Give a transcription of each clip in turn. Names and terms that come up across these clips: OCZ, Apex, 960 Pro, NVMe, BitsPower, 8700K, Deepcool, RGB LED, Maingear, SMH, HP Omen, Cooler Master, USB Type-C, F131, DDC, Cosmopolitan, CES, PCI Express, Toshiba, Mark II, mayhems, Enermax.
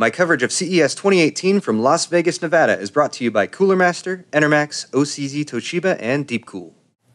My coverage of CES 2018 from Las Vegas, Nevada is brought to you by Cooler Master, Enermax, OCZ, Toshiba, and Deepcool.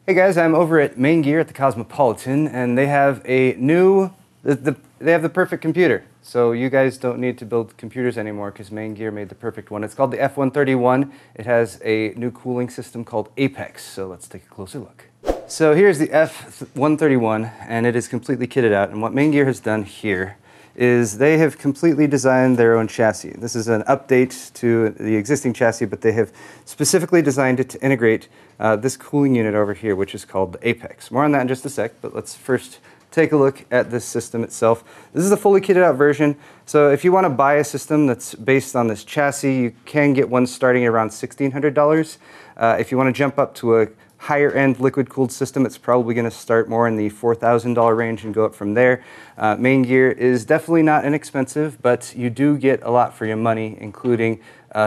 Hey guys, I'm over at Maingear at the Cosmopolitan, and they have a new, they have the perfect computer. So you guys don't need to build computers anymore because Maingear made the perfect one. It's called the F131. It has a new cooling system called Apex. So let's take a closer look. So here's the F131, and it is completely kitted out. And what Maingear has done here is they have completely designed their own chassis. This is an update to the existing chassis, but they have specifically designed it to integrate this cooling unit over here, which is called the Apex. More on that in just a sec, but let's first take a look at this system itself. This is the fully kitted out version. So if you want to buy a system that's based on this chassis, you can get one starting at around $1,600. If you want to jump up to a higher end liquid cooled system, it's probably going to start more in the $4,000 range and go up from there. Maingear is definitely not inexpensive, but you do get a lot for your money, including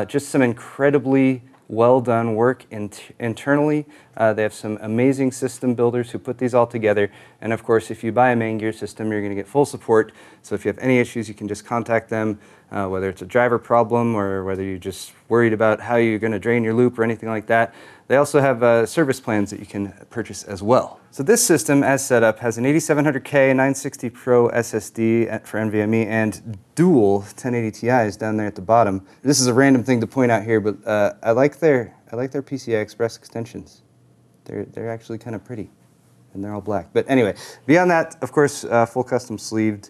just some incredibly well done work internally. They have some amazing system builders who put these all together. And of course, if you buy a Maingear system, you're going to get full support. So if you have any issues, you can just contact them, whether it's a driver problem or whether you're just worried about how you're going to drain your loop or anything like that. They also have service plans that you can purchase as well. So this system, as set up, has an 8700K 960 Pro SSD for NVMe and dual 1080 Ti's down there at the bottom. This is a random thing to point out here, but I like their PCI Express extensions. They're actually kind of pretty, and they're all black. But anyway, beyond that, of course, full custom sleeved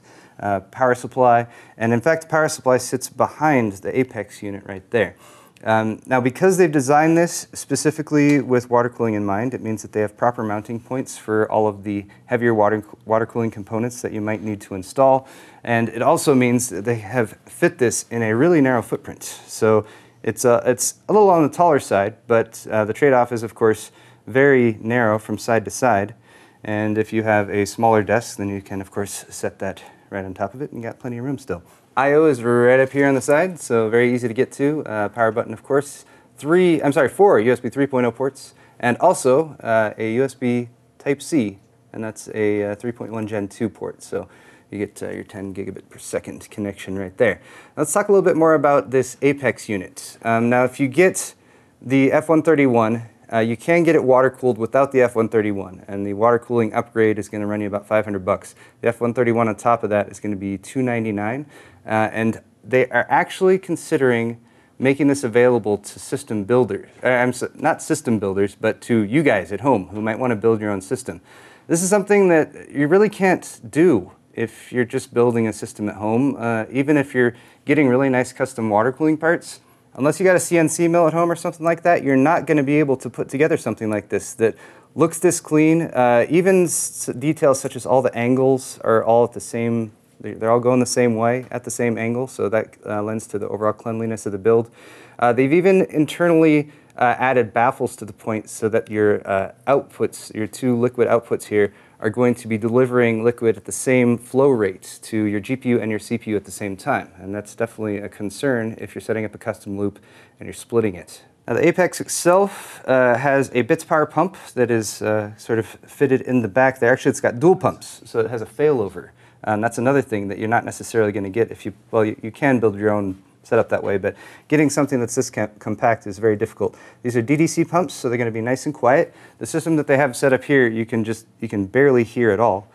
power supply. And in fact, the power supply sits behind the Apex unit right there. Now, because they've designed this specifically with water cooling in mind, it means that they have proper mounting points for all of the heavier water cooling components that you might need to install. And it also means that they have fit this in a really narrow footprint. So it's a little on the taller side, but the trade-off is, of course, very narrow from side to side. And if you have a smaller desk, then you can, of course, set that right on top of it and you got plenty of room still. I/O is right up here on the side, so very easy to get to. Power button, of course. Four USB 3.0 ports, and also a USB Type-C, and that's a 3.1 Gen 2 port. So you get your 10 gigabit per second connection right there. Now let's talk a little bit more about this Apex unit. Now, if you get the F131, you can get it water cooled without the F131, and the water cooling upgrade is going to run you about 500 bucks. The F131 on top of that is going to be $299, and they are actually considering making this available to system builders. Not system builders, but to you guys at home who might want to build your own system. This is something that you really can't do if you're just building a system at home, even if you're getting really nice custom water cooling parts. Unless you got a CNC mill at home or something like that, you're not going to be able to put together something like this that looks this clean. Even details such as all the angles are all at the same, they're all going the same way at the same angle, so that lends to the overall cleanliness of the build. They've even internally added baffles to the point so that your outputs, your two liquid outputs here, are going to be delivering liquid at the same flow rate to your GPU and your CPU at the same time. And that's definitely a concern if you're setting up a custom loop and you're splitting it. Now, the Apex itself has a BitsPower pump that is sort of fitted in the back there. Actually, it's got dual pumps, so it has a failover. That's another thing that you're not necessarily going to get if you, well, you can build your own setup that way, but getting something that's this compact is very difficult. These are DDC pumps, so they're going to be nice and quiet. The system that they have set up here, you can barely hear at all.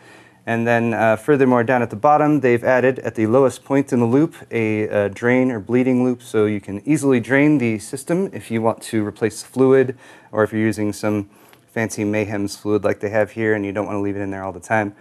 And then furthermore, down at the bottom, they've added at the lowest point in the loop a drain or bleeding loop, so you can easily drain the system if you want to replace fluid, or if you're using some fancy Mayhem's fluid like they have here and you don't want to leave it in there all the time.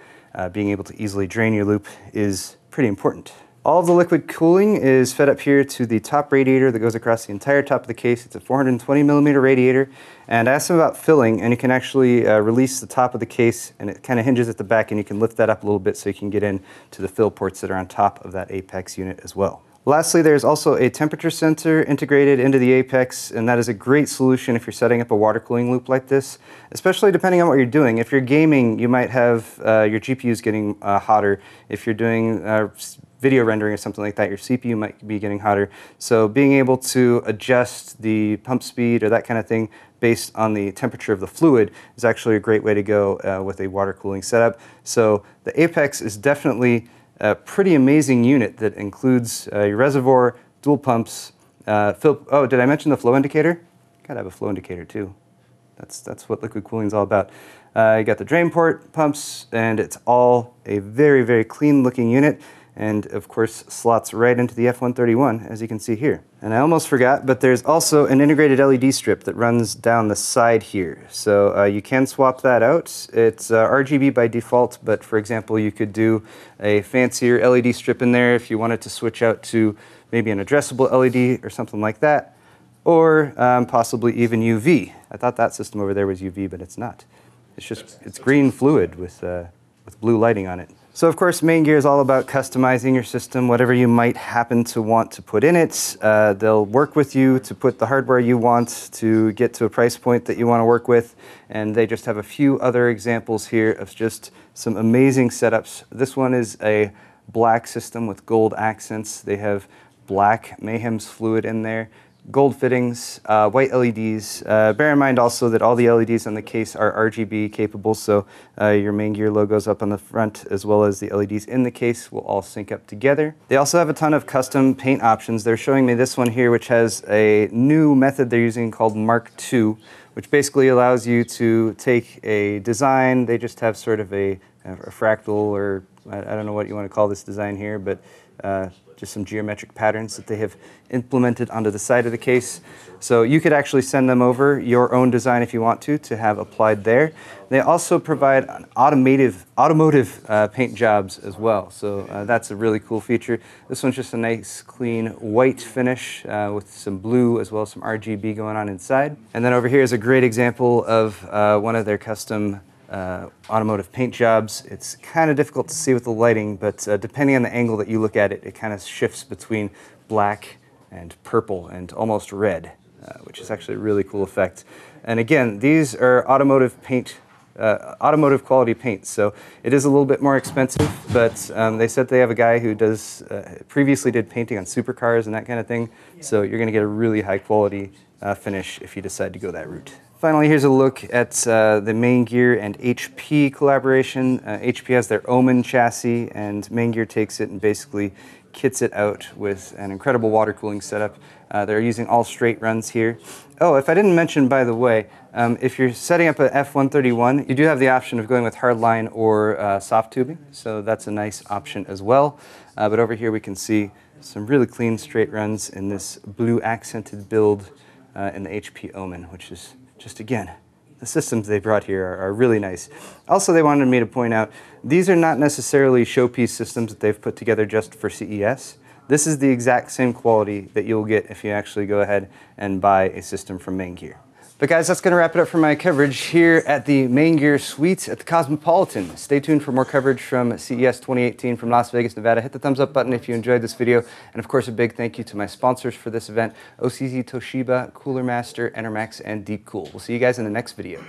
Being able to easily drain your loop is pretty important. All of the liquid cooling is fed up here to the top radiator that goes across the entire top of the case. It's a 420 millimeter radiator. And I asked them about filling, and you can actually release the top of the case, and it kind of hinges at the back, and you can lift that up a little bit so you can get in to the fill ports that are on top of that Apex unit as well. Lastly, there's also a temperature sensor integrated into the Apex, and that is a great solution if you're setting up a water cooling loop like this, especially depending on what you're doing. If you're gaming, you might have your GPUs getting hotter. If you're doing video rendering or something like that, your CPU might be getting hotter. So being able to adjust the pump speed or that kind of thing based on the temperature of the fluid is actually a great way to go with a water cooling setup. So the Apex is definitely a pretty amazing unit that includes your reservoir, dual pumps. Oh, did I mention the flow indicator? Gotta have a flow indicator too. That's what liquid cooling is all about. You got the drain port pumps, and it's all a very, very clean looking unit. And of course, slots right into the F131, as you can see here. And I almost forgot, but there's also an integrated LED strip that runs down the side here. So you can swap that out. It's RGB by default, but for example, you could do a fancier LED strip in there if you wanted to switch out to maybe an addressable LED or something like that, or possibly even UV. I thought that system over there was UV, but it's not. It's just, it's green fluid with blue lighting on it. So of course, Maingear is all about customizing your system, whatever you might happen to want to put in it. They'll work with you to put the hardware you want to get to a price point that you want to work with. And they just have a few other examples here of just some amazing setups. This one is a black system with gold accents. They have black Mayhem's fluid in there, gold fittings, white LEDs. Bear in mind also that all the LEDs on the case are RGB capable, so your Maingear logos up on the front as well as the LEDs in the case will all sync up together. They also have a ton of custom paint options. They're showing me this one here, which has a new method they're using called Mark II, which basically allows you to take a design. They just have sort of a fractal, or I don't know what you want to call this design here, but just some geometric patterns that they have implemented onto the side of the case. So you could actually send them over your own design if you want to have applied there. They also provide an automotive paint jobs as well. So that's a really cool feature. This one's just a nice clean white finish with some blue as well as some RGB going on inside. And then over here is a great example of one of their custom automotive paint jobs. It's kind of difficult to see with the lighting, but depending on the angle that you look at it, it kind of shifts between black and purple and almost red, which is actually a really cool effect. And again, these are automotive paint, automotive quality paints, so it is a little bit more expensive, but they said they have a guy who does, previously did painting on supercars and that kind of thing, so you're gonna get a really high quality finish if you decide to go that route. Finally, here's a look at the Maingear and HP collaboration. HP has their Omen chassis, and Maingear takes it and basically kits it out with an incredible water cooling setup. They're using all straight runs here. Oh, if I didn't mention, by the way, if you're setting up an F131, you do have the option of going with hardline or soft tubing, so that's a nice option as well. But over here we can see some really clean straight runs in this blue accented build in the HP Omen, which is just again, the systems they brought here are really nice. Also, they wanted me to point out, these are not necessarily showpiece systems that they've put together just for CES. This is the exact same quality that you'll get if you actually go ahead and buy a system from Maingear. But guys, that's gonna wrap it up for my coverage here at the Maingear Suite at the Cosmopolitan. Stay tuned for more coverage from CES 2018 from Las Vegas, Nevada. Hit the thumbs up button if you enjoyed this video. And of course, a big thank you to my sponsors for this event, OCZ, Toshiba, Cooler Master, Enermax, and Deepcool. We'll see you guys in the next video.